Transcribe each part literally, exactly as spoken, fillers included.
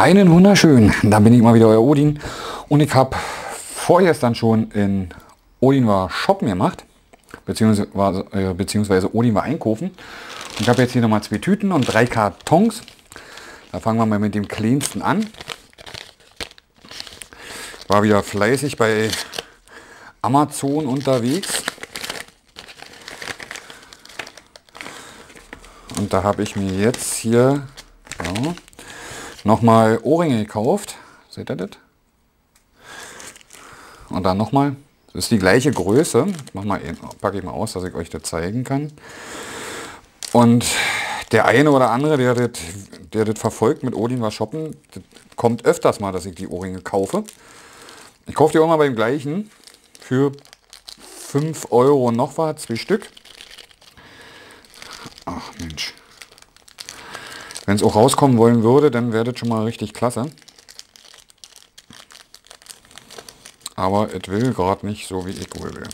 Einen wunderschönen, da bin ich mal wieder euer Odin und ich habe vorgestern schon in Odin war shoppen gemacht, beziehungsweise, äh, beziehungsweise Odin war einkaufen. Und ich habe jetzt hier nochmal zwei Tüten und drei Kartons. Da fangen wir mal mit dem kleinsten an. War wieder fleißig bei Amazon unterwegs. Und da habe ich mir jetzt hier ja, nochmal Ohrringe gekauft. Seht ihr das? Und dann nochmal. Das ist die gleiche Größe. Mach mal, packe ich mal aus, dass ich euch das zeigen kann. Und der eine oder andere, der das, der das verfolgt mit Odin was shoppen, kommt öfters mal, dass ich die Ohrringe kaufe. Ich kaufe die auch mal beim gleichen. Für fünf Euro noch war zwei Stück. Ach Mensch. Wenn es auch rauskommen wollen würde, dann wäre das schon mal richtig klasse. Aber es will gerade nicht so, wie ich wohl will.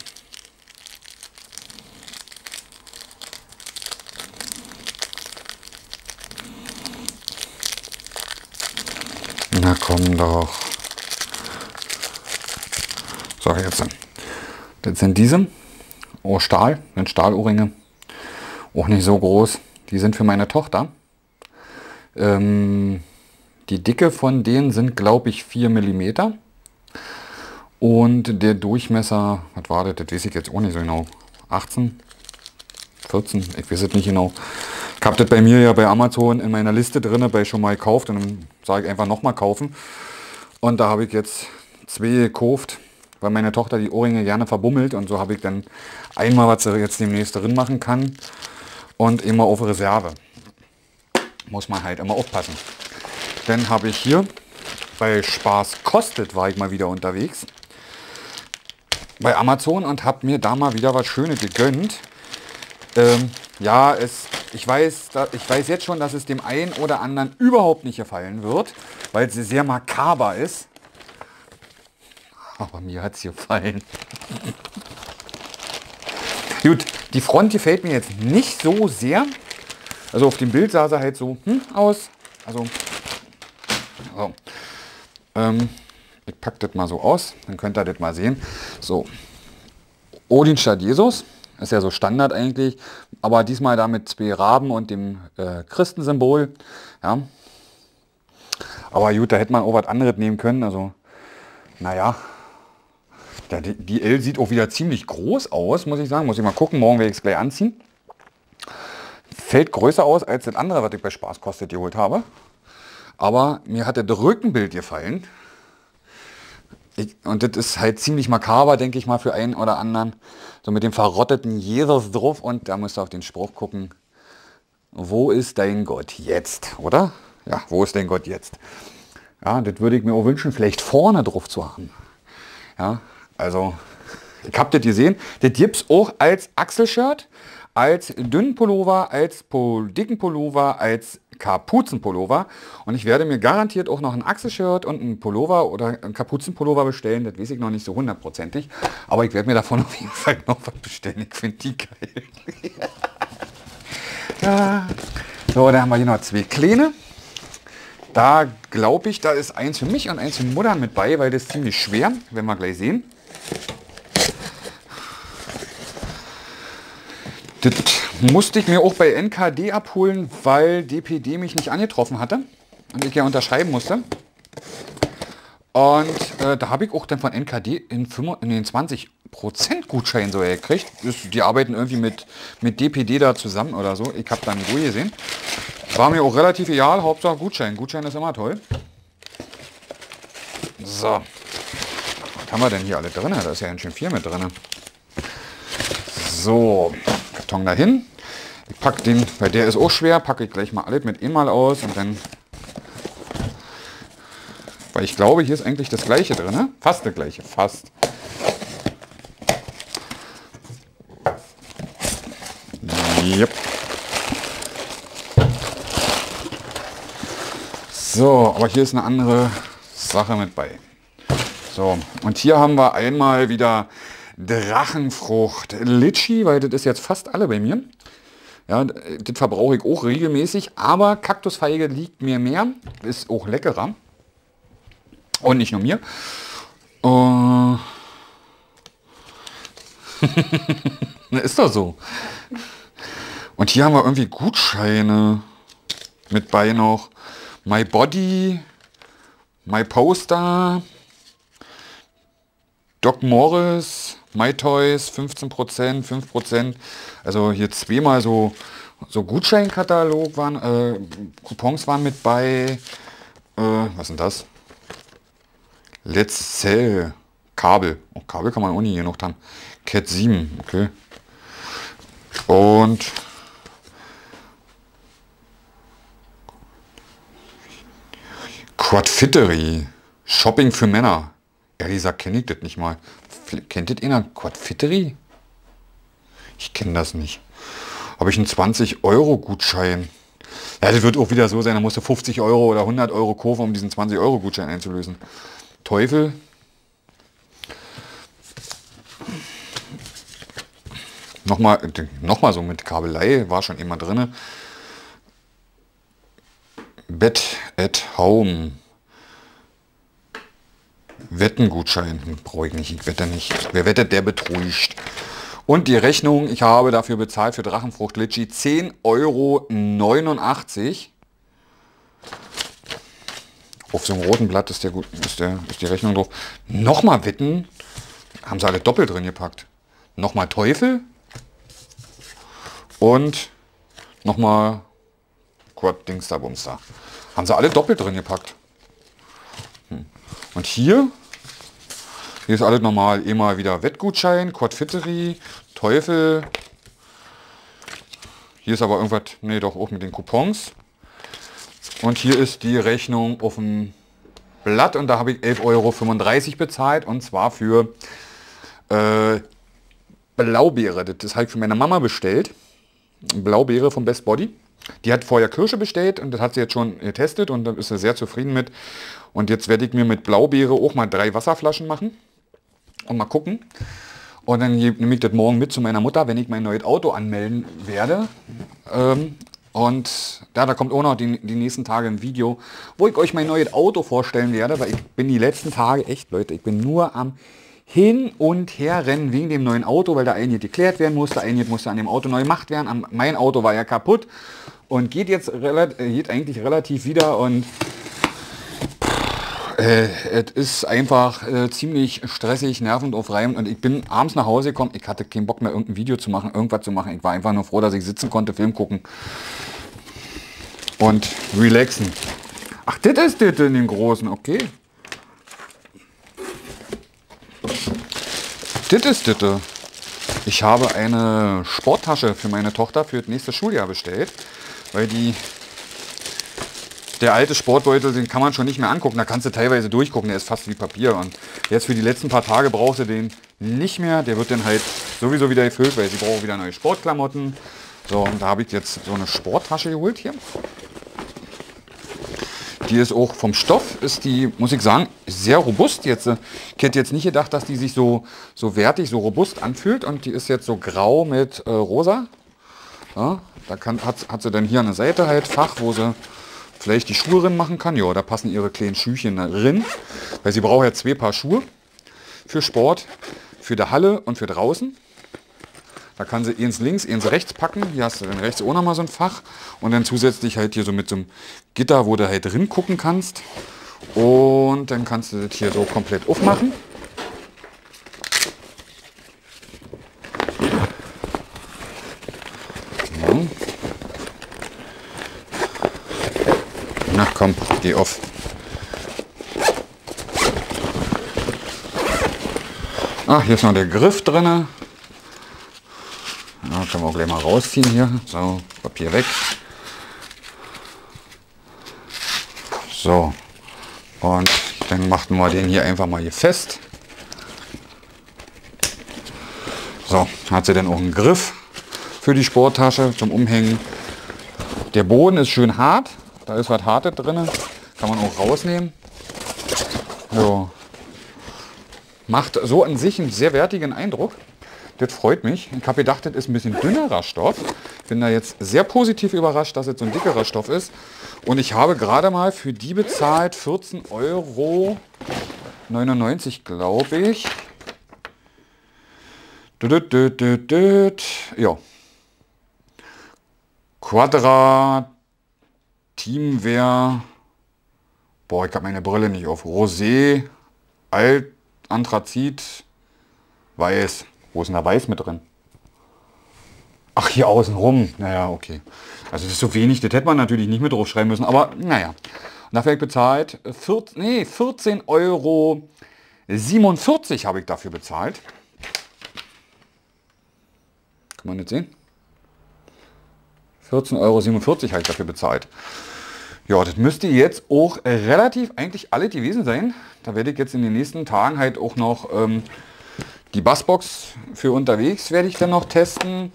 Na komm doch. So, jetzt dann. Das sind diese. Oh, Stahl. Das sind Stahlohrringe. Auch nicht so groß. Die sind für meine Tochter. Ähm, die Dicke von denen sind, glaube ich, vier Millimeter. Und der Durchmesser, was war das? Das weiß ich jetzt auch nicht so genau. achtzehn, vierzehn, ich weiß es nicht genau. Ich habe das bei mir ja bei Amazon in meiner Liste drin, bei schon mal gekauft. Und dann sage ich einfach nochmal kaufen. Und da habe ich jetzt zwei gekauft, weil meine Tochter die Ohrringe gerne verbummelt. Und so habe ich dann einmal, was sie jetzt demnächst drin machen kann. Und immer auf Reserve. Muss man halt immer aufpassen. Dann habe ich hier, bei Spaß kostet, war ich mal wieder unterwegs. Bei Amazon und habe mir da mal wieder was Schönes gegönnt. Ähm, ja, es, ich, weiß, da, ich weiß jetzt schon, dass es dem einen oder anderen überhaupt nicht gefallen wird, weil es sehr makaber ist. Aber mir hat es gefallen. Gut, die Front gefällt mir jetzt nicht so sehr. Also auf dem Bild sah sie halt so hm, aus. Also, so. Ähm, ich packe das mal so aus, dann könnt ihr das mal sehen. So, Odin statt Jesus. Ist ja so Standard eigentlich, aber diesmal da mit zwei Raben und dem äh, Christensymbol. Ja. Aber gut, da hätte man auch was anderes nehmen können. Also, naja, ja, die, die L sieht auch wieder ziemlich groß aus, muss ich sagen. Muss ich mal gucken, morgen werde ich es gleich anziehen. Fällt größer aus als das andere, was ich bei Spaß kostet geholt habe. Aber mir hat das Rückenbild gefallen. Ich, und das ist halt ziemlich makaber, denke ich mal, für einen oder anderen. So mit dem verrotteten Jesus drauf. Und da müsst ihr auf den Spruch gucken. Wo ist dein Gott jetzt? Oder? Ja, wo ist dein Gott jetzt? Ja, das würde ich mir auch wünschen, vielleicht vorne drauf zu haben. Ja, also, ich habe das gesehen. Das gibt es auch als Achselshirt, als dünnen Pullover, als dicken Pullover, als Kapuzenpullover. Und ich werde mir garantiert auch noch ein Achselshirt und ein Pullover oder ein Kapuzenpullover bestellen. Das weiß ich noch nicht so hundertprozentig. Aber ich werde mir davon auf jeden Fall noch was bestellen. Ich finde die geil. Ja. So, dann haben wir hier noch zwei kleine. Da glaube ich, da ist eins für mich und eins für Mutter mit bei, weil das ist ziemlich schwer. Werden wir gleich sehen. Das musste ich mir auch bei N K D abholen, weil D P D mich nicht angetroffen hatte und ich ja unterschreiben musste. Und äh, da habe ich auch dann von N K D in, in den zwanzig Prozent Gutschein so gekriegt. Das, die arbeiten irgendwie mit, mit D P D da zusammen oder so. Ich habe dann Ruhe gesehen. War mir auch relativ egal. Hauptsache Gutschein. Gutschein ist immer toll. So. Was haben wir denn hier alle drin? Da ist ja ganz schön viel mit drin. So. Karton dahin. Ich packe den, weil der ist auch schwer, packe ich gleich mal alles mit einmal aus und dann, weil ich glaube, hier ist eigentlich das gleiche drin, ne? Fast das gleiche, fast. Yep. So, aber hier ist eine andere Sache mit bei. So, und hier haben wir einmal wieder Drachenfrucht, Litschi, weil das ist jetzt fast alle bei mir. Ja, das verbrauche ich auch regelmäßig, aber Kaktusfeige liegt mir mehr, ist auch leckerer. Und nicht nur mir. Uh. Ist doch so. Und hier haben wir irgendwie Gutscheine mit bei noch. My Body, My Poster, Doc Morris, My Toys, fünfzehn Prozent, fünf Prozent. Also hier zweimal so, so Gutscheinkatalog waren, äh, Coupons waren mit bei. Äh, was sind das? Let's Sell. Kabel. Oh, Kabel kann man auch nie genug haben. Cat sieben, okay. Und Quadfittery. Shopping für Männer. Ehrlich gesagt kenne ich das nicht mal. Kennt ihr einer Quadfittery? Ich kenne das nicht. Habe ich einen zwanzig Euro Gutschein? Ja, das wird auch wieder so sein, da musst du fünfzig Euro oder hundert Euro kaufen, um diesen zwanzig Euro Gutschein einzulösen. Teufel. Nochmal, nochmal so mit Kabelei, war schon immer drin. Bed at home. Wettengutschein. Brauche ich nicht, ich wette nicht. Wer wettet, der betrügt. Und die Rechnung, ich habe dafür bezahlt für Drachenfrucht Litschi zehn Euro neunundachtzig. Auf so einem roten Blatt ist, der, ist, der, ist die Rechnung drauf. Nochmal Wetten. Haben sie alle doppelt drin gepackt. Nochmal Teufel. Und nochmal Quad Dingster Bumster. Haben sie alle doppelt drin gepackt. Und hier, hier ist alles normal. Immer wieder Wettgutschein, Quadfittery, Teufel. Hier ist aber irgendwas, nee doch, auch mit den Coupons. Und hier ist die Rechnung auf dem Blatt. Und da habe ich elf Euro fünfunddreißig bezahlt. Und zwar für äh, Blaubeere. Das habe ich für meine Mama bestellt. Blaubeere vom Best Body. Die hat vorher Kirsche bestellt und das hat sie jetzt schon getestet und da ist sie sehr zufrieden mit. Und jetzt werde ich mir mit Blaubeere auch mal drei Wasserflaschen machen und mal gucken. Und dann nehme ich das morgen mit zu meiner Mutter, wenn ich mein neues Auto anmelden werde. Ähm, Und da, da kommt auch noch die, die nächsten Tage ein Video, wo ich euch mein neues Auto vorstellen werde, weil ich bin die letzten Tage, echt Leute, ich bin nur am Hin- und Herrennen wegen dem neuen Auto, weil da einiges geklärt werden musste, einiges musste an dem Auto neu gemacht werden, am, mein Auto war ja kaputt und geht jetzt geht eigentlich relativ wieder und äh, es ist einfach äh, ziemlich stressig, nervend aufreibend und ich bin abends nach Hause gekommen, ich hatte keinen Bock mehr irgendein Video zu machen, irgendwas zu machen, ich war einfach nur froh, dass ich sitzen konnte, Film gucken und relaxen. Ach, das ist das in den Großen, okay. Das ist das. Ich habe eine Sporttasche für meine Tochter für das nächste Schuljahr bestellt, weil die der alte Sportbeutel, den kann man schon nicht mehr angucken, da kannst du teilweise durchgucken, der ist fast wie Papier und jetzt für die letzten paar Tage brauchst du den nicht mehr, der wird dann halt sowieso wieder gefüllt, weil sie braucht wieder neue Sportklamotten. So, und da habe ich jetzt so eine Sporttasche geholt hier. Die ist auch vom Stoff, ist die, muss ich sagen, sehr robust jetzt. Ich hätte jetzt nicht gedacht, dass die sich so, so wertig, so robust anfühlt und die ist jetzt so grau mit äh, rosa. Ja, da kann, hat, hat sie dann hier an der Seite halt Fach, wo sie vielleicht die Schuhe drin machen kann. Ja, da passen ihre kleinen Schüchchen drin, weil sie braucht ja zwei Paar Schuhe für Sport, für die Halle und für draußen. Da kann sie eins links, eins rechts packen. Hier hast du dann rechts auch nochmal so ein Fach. Und dann zusätzlich halt hier so mit so einem Gitter, wo du halt drin gucken kannst. Und dann kannst du das hier so komplett aufmachen. So. Na komm, geh auf. Ach, hier ist noch der Griff drin. Ja, können wir auch gleich mal rausziehen hier. So, Papier weg. So. Und dann machten wir den hier einfach mal hier fest. So, hat sie dann auch einen Griff für die Sporttasche zum Umhängen. Der Boden ist schön hart. Da ist was Hartes drin. Kann man auch rausnehmen. So. Macht so an sich einen sehr wertigen Eindruck. Das freut mich. Ich habe gedacht, das ist ein bisschen dünnerer Stoff. Ich bin da jetzt sehr positiv überrascht, dass es so ein dickerer Stoff ist. Und ich habe gerade mal für die bezahlt vierzehn Euro neunundneunzig, glaube ich. Ja. Quadrat Teamwear. Boah, ich habe meine Brille nicht auf. Rosé, Alt, Anthrazit, Weiß. Wo ist denn da Weiß mit drin? Ach, hier außen rum. Naja, okay. Also das ist so wenig, das hätte man natürlich nicht mit drauf schreiben müssen, aber naja. Und dafür habe ich bezahlt vierzehn, nee, vierzehn Euro siebenundvierzig habe ich dafür bezahlt. Kann man jetzt sehen? vierzehn Euro siebenundvierzig habe ich dafür bezahlt. Ja, das müsste jetzt auch relativ eigentlich alle gewesen sein. Da werde ich jetzt in den nächsten Tagen halt auch noch ähm, die Bassbox für unterwegs werde ich dann noch testen.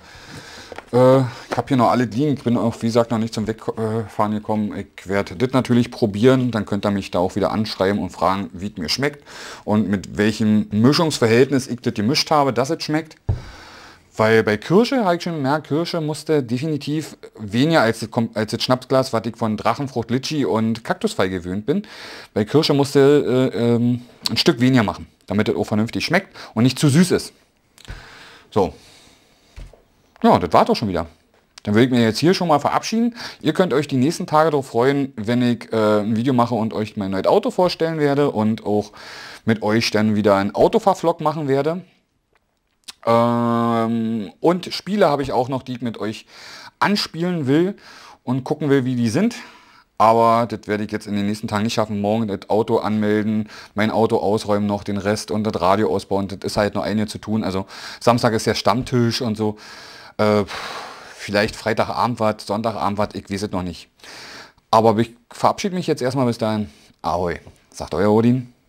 Äh, ich habe hier noch alle liegen. Ich bin auch, wie gesagt, noch nicht zum Wegfahren gekommen. Ich werde das natürlich probieren. Dann könnt ihr mich da auch wieder anschreiben und fragen, wie es mir schmeckt und mit welchem Mischungsverhältnis ich das gemischt habe, dass es schmeckt. Weil bei Kirsche habe ich schon gemerkt, Kirsche musste definitiv weniger als das, als das Schnapsglas, was ich von Drachenfrucht, Litschi und Kaktusfall gewöhnt bin. Bei Kirsche musste äh, ähm, ein Stück weniger machen, damit es auch vernünftig schmeckt und nicht zu süß ist. So. Ja, das war doch schon wieder. Dann würde ich mir jetzt hier schon mal verabschieden. Ihr könnt euch die nächsten Tage darauf freuen, wenn ich äh, ein Video mache und euch mein neues Auto vorstellen werde und auch mit euch dann wieder einen Autofahrvlog machen werde. Ähm, und Spiele habe ich auch noch, die ich mit euch anspielen will und gucken will, wie die sind. Aber das werde ich jetzt in den nächsten Tagen nicht schaffen. Morgen das Auto anmelden, mein Auto ausräumen noch, den Rest und das Radio ausbauen. Das ist halt nur eine zu tun. Also Samstag ist ja Stammtisch und so. Äh, vielleicht Freitagabend was, Sonntagabend was, ich weiß es noch nicht. Aber ich verabschiede mich jetzt erstmal bis dahin. Ahoi, sagt euer Odin.